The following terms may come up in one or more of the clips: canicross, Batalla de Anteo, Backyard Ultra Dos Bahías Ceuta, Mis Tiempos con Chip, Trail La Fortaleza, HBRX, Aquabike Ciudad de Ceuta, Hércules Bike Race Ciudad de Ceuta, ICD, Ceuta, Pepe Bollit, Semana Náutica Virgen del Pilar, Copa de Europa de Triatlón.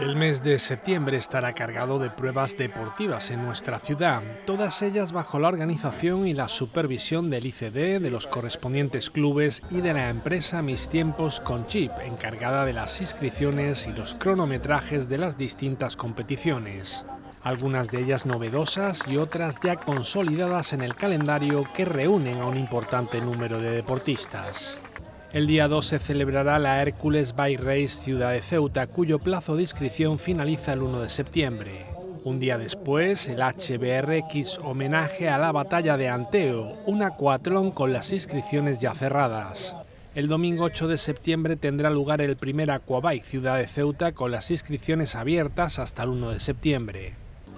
El mes de septiembre estará cargado de pruebas deportivas en nuestra ciudad, todas ellas bajo la organización y la supervisión del ICD, de los correspondientes clubes y de la empresa Mis Tiempos con Chip, encargada de las inscripciones y los cronometrajes de las distintas competiciones. Algunas de ellas novedosas y otras ya consolidadas en el calendario que reúnen a un importante número de deportistas. El día 2 se celebrará la Hércules Bike Race Ciudad de Ceuta, cuyo plazo de inscripción finaliza el 1 de septiembre. Un día después, el HBRX homenaje a la Batalla de Anteo, un acuatlón con las inscripciones ya cerradas. El domingo 8 de septiembre tendrá lugar el primer Aquabike Ciudad de Ceuta con las inscripciones abiertas hasta el 1 de septiembre.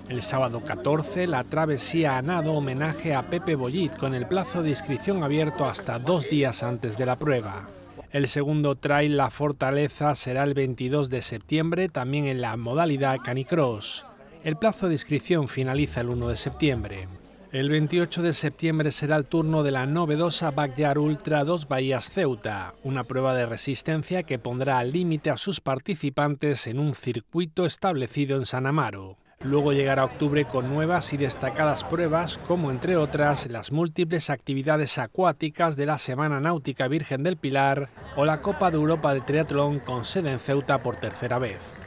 El sábado 14, la travesía a nado homenaje a Pepe Bollit con el plazo de inscripción abierto hasta 2 días antes de la prueba. El segundo Trail La Fortaleza será el 22 de septiembre, también en la modalidad canicross. El plazo de inscripción finaliza el 1 de septiembre. El 28 de septiembre será el turno de la novedosa Backyard Ultra Dos Bahías Ceuta, una prueba de resistencia que pondrá al límite a sus participantes en un circuito establecido en San Amaro. Luego llegará octubre con nuevas y destacadas pruebas, como entre otras las múltiples actividades acuáticas de la Semana Náutica Virgen del Pilar o la Copa de Europa de Triatlón con sede en Ceuta por tercera vez.